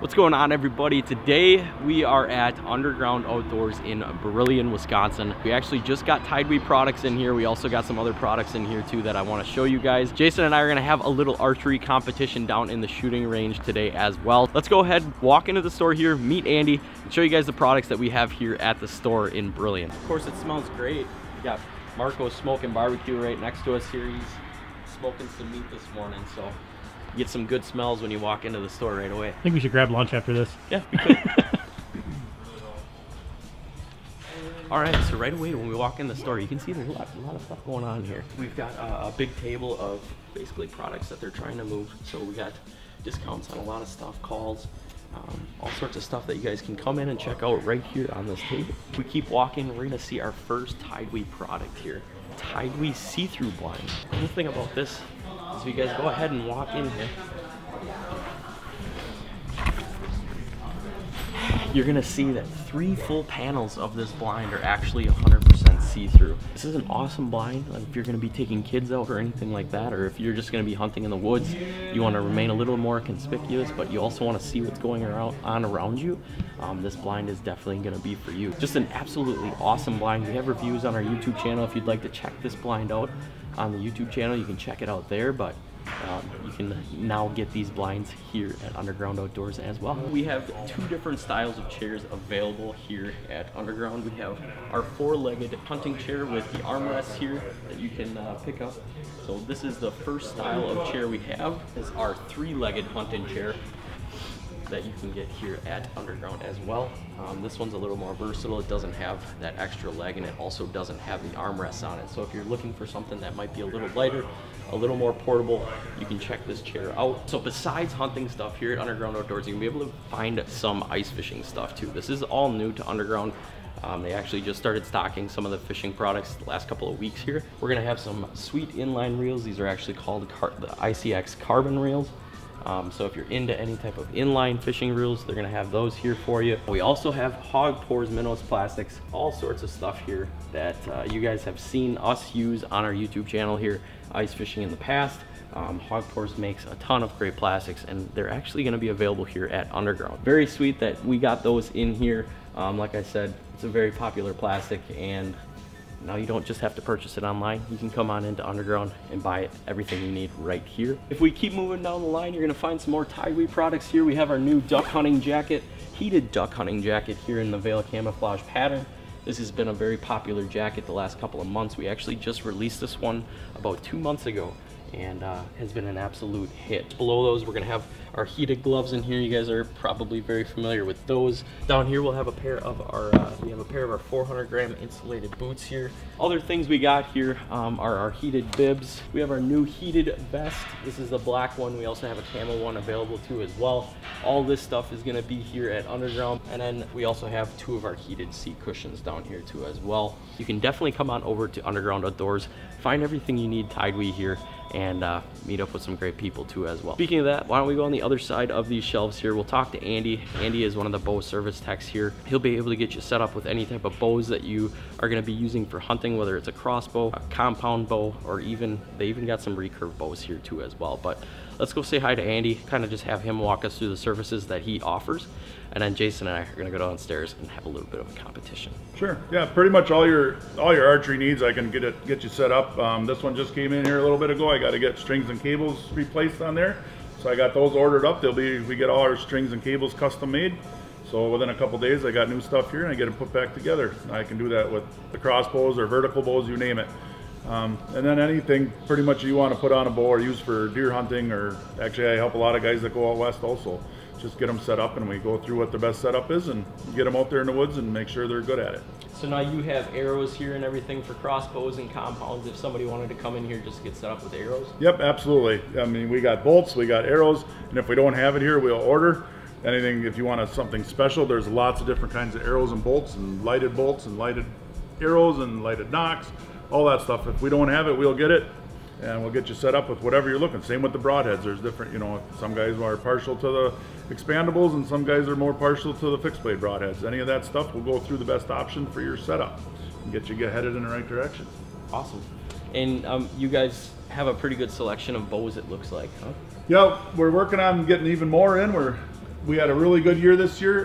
What's going on, everybody? Today we are at Underground Outdoors in Brillion, Wisconsin. We actually just got TideWe products in here. We also got some other products in here too that I want to show you guys. Jason and I are going to have a little archery competition down in the shooting range today as well. Let's go ahead, walk into the store here, meet Andy, and show you guys the products that we have here at the store in Brillion. Of course, it smells great. We got Marco's Smoking Barbecue right next to us here. He's smoking some meat this morning, so get some good smells when you walk into the store right away. I think we should grab lunch after this. Yeah, we could. All right, so right away when we walk in the store, you can see there's a lot of stuff going on here. We've got a big table of basically products that they're trying to move. So we got discounts on a lot of stuff, calls, all sorts of stuff that you guys can come in and check out right here on this table. If we keep walking, we're gonna see our first TideWe product here. TideWe see-through blind. The cool thing about this, so you guys go ahead and walk in here, you're gonna see that three full panels of this blind are actually 100% see-through. This is an awesome blind. Like, if you're gonna be taking kids out or anything like that, or if you're just gonna be hunting in the woods, you want to remain a little more conspicuous, but you also want to see what's going on around you. This blind is definitely gonna be for you. Just an absolutely awesome blind. We have reviews on our YouTube channel. If you'd like to check this blind out on the YouTube channel, you can check it out there, but you can now get these blinds here at Underground Outdoors as well. We have two different styles of chairs available here at Underground. We have our four-legged hunting chair with the armrests here that you can pick up. So this is the first style of chair we have, is our three-legged hunting chair that you can get here at Underground as well. This one's a little more versatile. It doesn't have that extra leg, and it also doesn't have the armrests on it. So if you're looking for something that might be a little lighter, a little more portable, you can check this chair out. So besides hunting stuff here at Underground Outdoors, you can be able to find some ice fishing stuff too. This is all new to Underground. They actually just started stocking some of the fishing products the last couple of weeks here. We're gonna have some sweet inline reels. These are actually called the ICX carbon reels. So if you're into any type of inline fishing reels, they're gonna have those here for you. We also have Hog Pours, minnows, plastics, all sorts of stuff here that you guys have seen us use on our YouTube channel here, ice fishing in the past. Hog Pours makes a ton of great plastics, and they're actually gonna be available here at Underground. Very sweet that we got those in here. Like I said, it's a very popular plastic, and now you don't just have to purchase it online. You can come on into Underground and buy everything you need right here. If we keep moving down the line, you're gonna find some more TideWe products here. We have our new duck hunting jacket, heated duck hunting jacket here in the Veil camouflage pattern. This has been a very popular jacket the last couple of months. We actually just released this one about 2 months ago, and has been an absolute hit. Below those, we're gonna have our heated gloves in here. You guys are probably very familiar with those. Down here, we'll have a pair of our 400-gram insulated boots here. Other things we got here are our heated bibs. We have our new heated vest. This is the black one. We also have a camo one available too as well. All this stuff is gonna be here at Underground. And then we also have two of our heated seat cushions down here too as well. You can definitely come on over to Underground Outdoors, find everything you need TideWe here, and meet up with some great people too as well. Speaking of that, why don't we go on the other side of these shelves here. We'll talk to Andy. Andy is one of the bow service techs here. He'll be able to get you set up with any type of bows that you are gonna be using for hunting, whether it's a crossbow, a compound bow, or even, they even got some recurve bows here too as well. But let's go say hi to Andy, kind of just have him walk us through the services that he offers. And then Jason and I are gonna go downstairs and have a little bit of a competition. Sure, yeah, pretty much all your archery needs, I can get you set up. This one just came in here a little bit ago. I gotta get strings and cables replaced on there. So I got those ordered up. We get all our strings and cables custom made. So within a couple days, I got new stuff here and I get them put back together. I can do that with the crossbows or vertical bows, you name it. And then anything pretty much you want to put on a bow or use for deer hunting, or actually I help a lot of guys that go out west also. Just get them set up, and we go through what the best setup is and get them out there in the woods and make sure they're good at it. So now you have arrows here and everything for crossbows and compounds if somebody wanted to come in here just to get set up with arrows? Yep, absolutely. I mean, we got bolts, we got arrows, and if we don't have it here, we'll order anything. If you want something special, there's lots of different kinds of arrows and bolts, and lighted bolts and lighted arrows and lighted nocks, all that stuff. If we don't have it, we'll get it, and we'll get you set up with whatever you're looking. Same with the broadheads. There's different, you know, some guys are partial to the expandables and some guys are more partial to the fixed blade broadheads. Any of that stuff, we'll go through the best option for your setup and get you headed in the right direction. Awesome. And you guys have a pretty good selection of bows, it looks like, huh? Yeah, we're working on getting even more in. We're we had a really good year this year.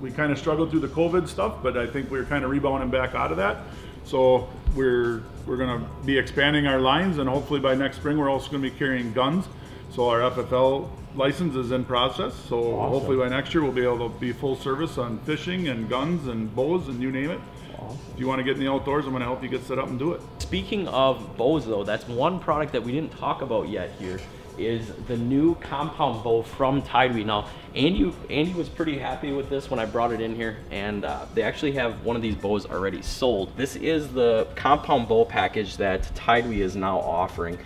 We kind of struggled through the COVID stuff, but I think we're kind of rebounding back out of that. So we're going to be expanding our lines, and hopefully by next spring we're also going to be carrying guns. So our FFL license is in process. So awesome. Hopefully by next year we'll be able to be full service on fishing and guns and bows and you name it. Awesome. If you want to get in the outdoors, I'm going to help you get set up and do it. Speaking of bows though, that's one product that we didn't talk about yet here, is the new compound bow from TideWe. Now, Andy was pretty happy with this when I brought it in here, and they actually have one of these bows already sold. This is the compound bow package that TideWe is now offering.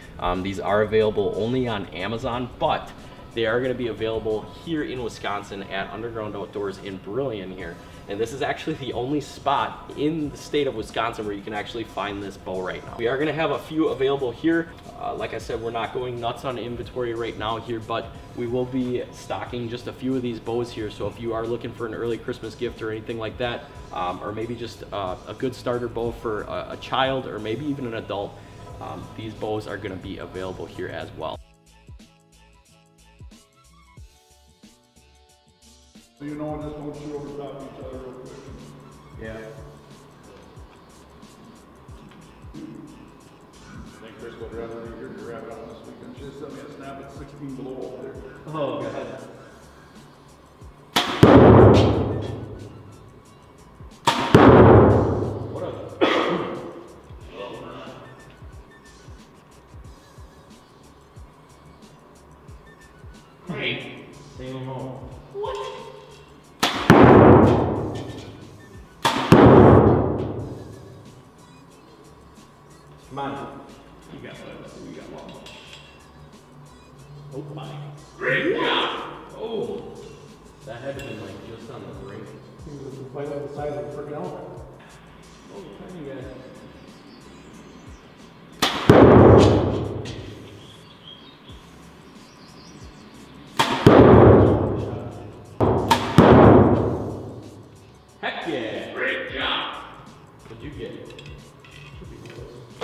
These are available only on Amazon, but they are gonna be available here in Wisconsin at Underground Outdoors in Brillion here. And this is actually the only spot in the state of Wisconsin where you can actually find this bow right now. We are gonna have a few available here. Like I said, we're not going nuts on inventory right now here, but we will be stocking just a few of these bows here. So if you are looking for an early Christmas gift or anything like that, or maybe just a good starter bow for a child or maybe even an adult, these bows are gonna be available here as well. You know, just don't shoot over top of each other real quick. Yeah. I think Chris would rather be here to wrap it up this weekend. She just sent me a snap at 16 below up there. Oh, God.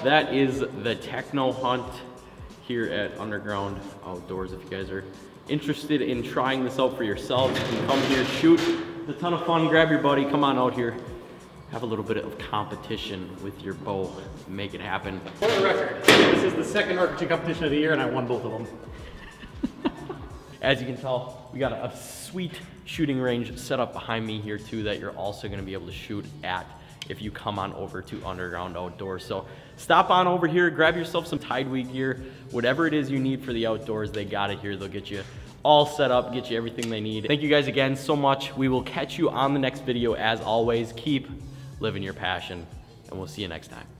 That is the techno hunt here at Underground Outdoors. If you guys are interested in trying this out for yourselves, you can come here, shoot. It's a ton of fun. Grab your buddy, come on out here. Have a little bit of competition with your bow. Make it happen. For the record, this is the second archery competition of the year and I won both of them. As you can tell, we got a sweet shooting range set up behind me here too that you're also gonna be able to shoot at if you come on over to Underground Outdoors. So stop on over here, grab yourself some TideWe gear, whatever it is you need for the outdoors, they got it here. They'll get you all set up, get you everything they need. Thank you guys again so much. We will catch you on the next video. As always, keep living your passion and we'll see you next time.